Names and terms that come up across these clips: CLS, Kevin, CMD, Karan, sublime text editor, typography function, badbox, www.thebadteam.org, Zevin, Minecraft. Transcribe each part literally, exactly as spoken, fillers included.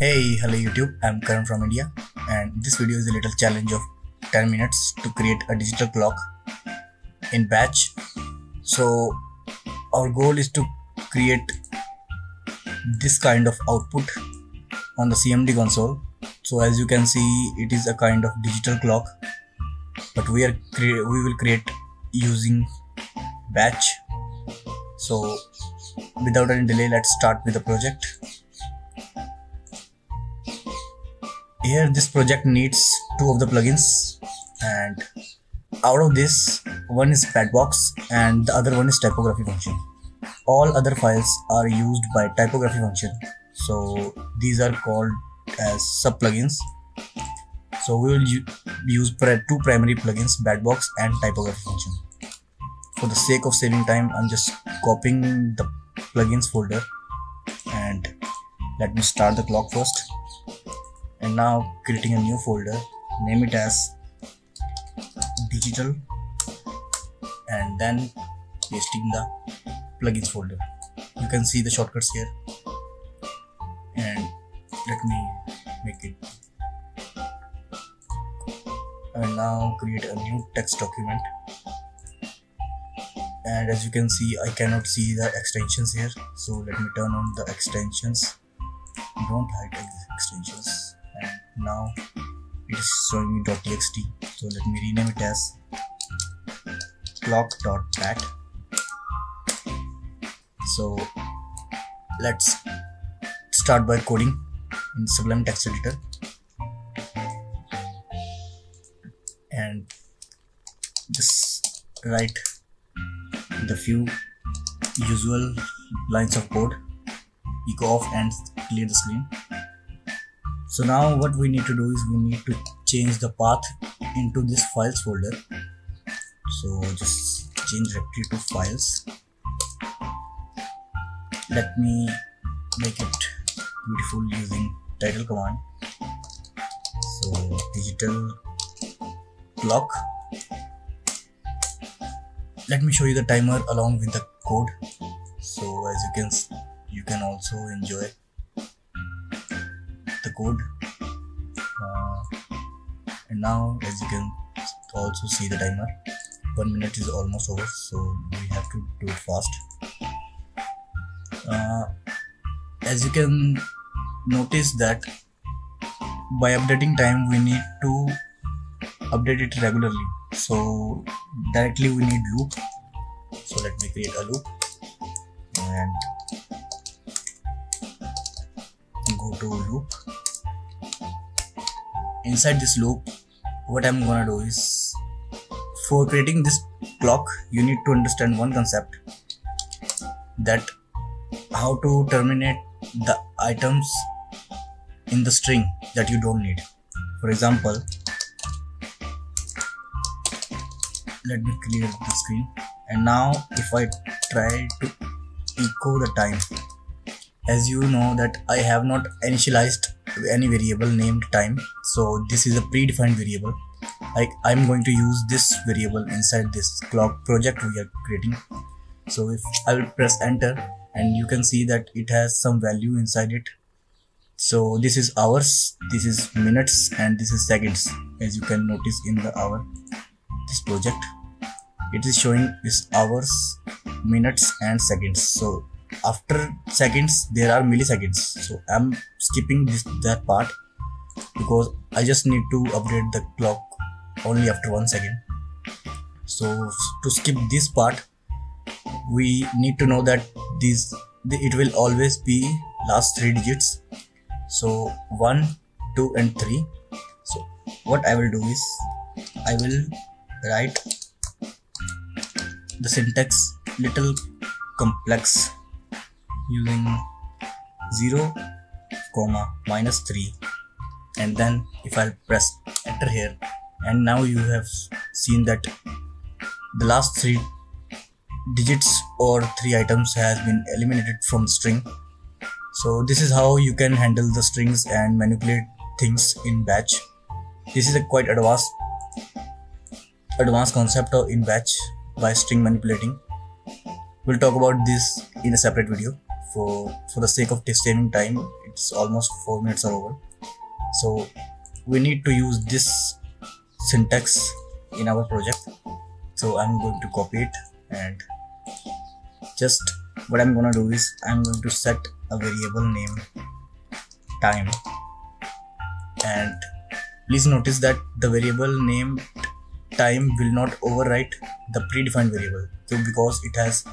Hey, hello YouTube, I'm Karan from India, and this video is a little challenge of ten minutes to create a digital clock in batch. So our goal is to create this kind of output on the C M D console. So as you can see, it is a kind of digital clock, but we are cre- we will create using batch. So without any delay, let's start with the project. Here this project needs two of the plugins, and out of this, one is badbox and the other one is typography function. All other files are used by typography function, so these are called as sub plugins. So we will use two primary plugins, badbox and typography function. For the sake of saving time, I'm just copying the plugins folder, and let me start the clock first. And now creating a new folder, name it as digital, and then pasting the plugins folder. You can see the shortcuts here, and let me make it. And now create a new text document, and as you can see, I cannot see the extensions here, so let me turn on the extensions. Don't hide the extensions. And now it is showing me .txt, so let me rename it as clock dot bat. So let's start by coding in Sublime Text Editor, and just write the few usual lines of code, echo off and clear the screen. So now what we need to do is we need to change the path into this files folder. So just change directory to files. Let me make it beautiful using title command. So digital clock. Let me show you the timer along with the code. So as you can see, you can also enjoy the code, uh, and now as you can also see the timer, one minute is almost over, so we have to do it fast. Uh, as you can notice that by updating time we need to update it regularly, so directly we need loop. So let me create a loop and go to loop. Inside this loop, what I'm gonna do is, for creating this clock, you need to understand one concept, that how to terminate the items in the string that you don't need. For example, let me clear the screen, and now if I try to echo the time, as you know that I have not initialized any variable named time, so this is a predefined variable. Like I'm going to use this variable inside this clock project we are creating. So if I will press enter, and you can see that it has some value inside it. So this is hours, this is minutes, and this is seconds. As you can notice in the hour, this project, it is showing is hours, minutes, and seconds. So after seconds there are milliseconds, so I'm skipping this that part because I just need to update the clock only after one second. So to skip this part, we need to know that these it will always be last three digits, so one, two and three. So what I will do is I will write the syntax little complex using zero comma minus three, and then if I press enter here, and now you have seen that the last three digits or three items has been eliminated from string. So this is how you can handle the strings and manipulate things in batch. This is a quite advanced advanced concept of in batch by string manipulating. We'll talk about this in a separate video. For, for the sake of saving time, it it's almost four minutes are over. So we need to use this syntax in our project. So I'm going to copy it, and just what I'm gonna do is I'm going to set a variable name time, and please notice that the variable name time will not overwrite the predefined variable, so because it has a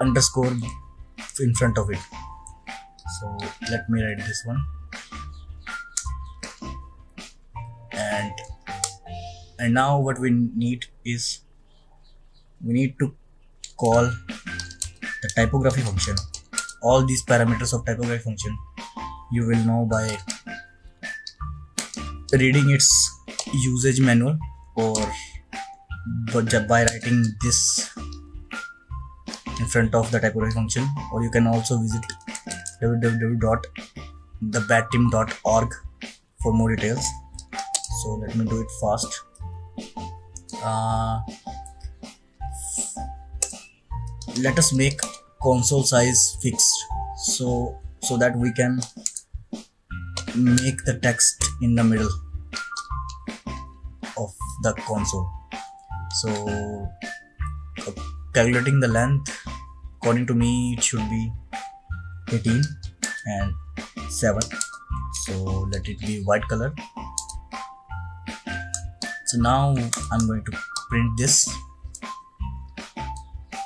underscore in front of it. So let me write this one and and now what we need is we need to call the typography function. All these parameters of typography function you will know by reading its usage manual, or by writing this in front of the typography function, or you can also visit w w w dot the bad team dot org for more details. So let me do it fast. Uh, let us make console size fixed, so so that we can make the text in the middle of the console. So uh, calculating the length, according to me it should be eighteen and seven, so let it be white color. So now I'm going to print this,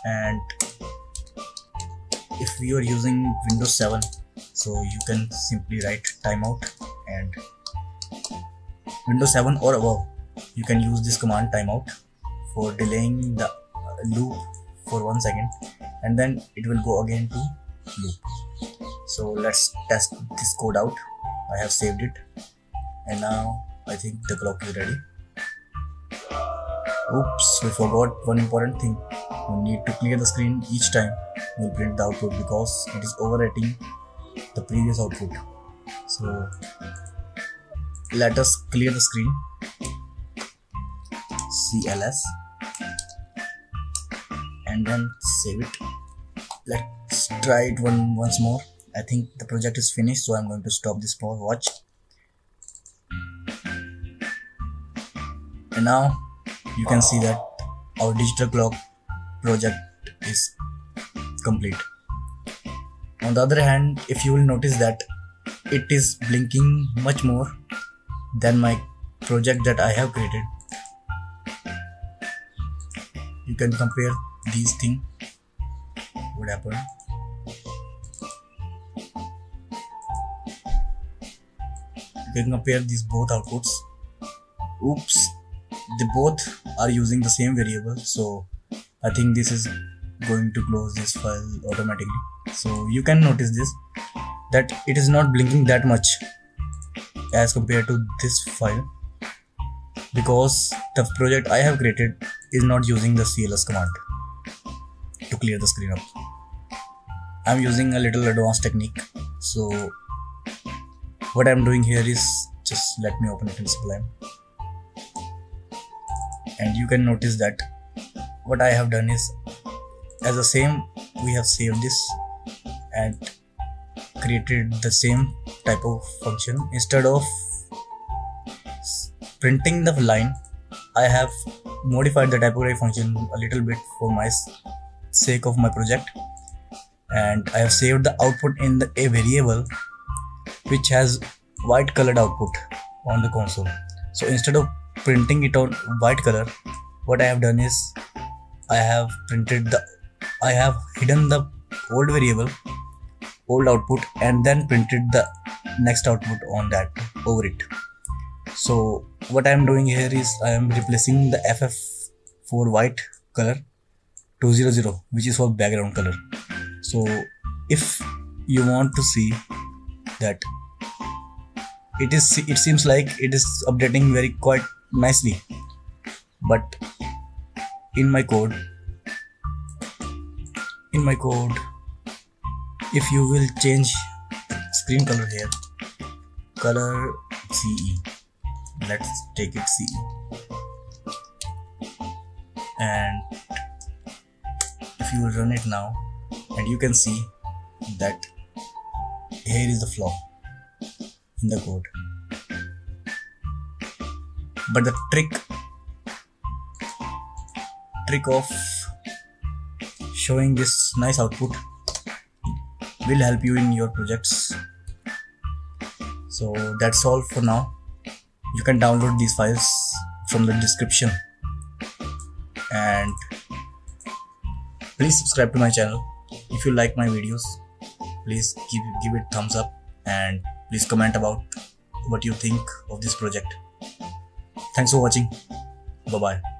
and if you are using Windows seven, so you can simply write timeout, and Windows seven or above you can use this command timeout for delaying the loop for one second, and then it will go again to loop. So let's test this code out. I have saved it, and now I think the clock is ready. Oops, we forgot one important thing. We need to clear the screen each time we print the output, because it is overwriting the previous output. So let us clear the screen. C L S, and then save it. Let's try it one once more. I think the project is finished, so I'm going to stop this for watch. And now you can see that our digital clock project is complete. On the other hand, if you will notice that it is blinking much more than my project that I have created. You can compare these things. What happened? You can compare these both outputs. Oops, they both are using the same variable, so I think this is going to close this file automatically. So you can notice this, that it is not blinking that much as compared to this file, because the project I have created is not using the C L S command to clear the screen up. I'm using a little advanced technique. So what I'm doing here is, just let me open it in Sublime, and you can notice that what I have done is, as the same, we have saved this and created the same type of function. Instead of printing the line, I have modified the typography function a little bit for my sake of my project, and I have saved the output in the a variable which has white colored output on the console. So instead of printing it on white color, what I have done is I have printed the I have hidden the old variable, old output, and then printed the next output on that over it. So what I am doing here is I am replacing the F F for white color to zero zero, which is for background color. So if you want to see that it is, it seems like it is updating very quite nicely, but in my code, in my code, if you will change screen color here, color C E, let's take it C E, and if you will run it now, and you can see that here is the flaw. in the code. But the trick trick of showing this nice output will help you in your projects. So that's all for now. You can download these files from the description, and please subscribe to my channel. If you like my videos, please give, give it thumbs up, and please comment about what you think of this project. Thanks for watching. Bye bye.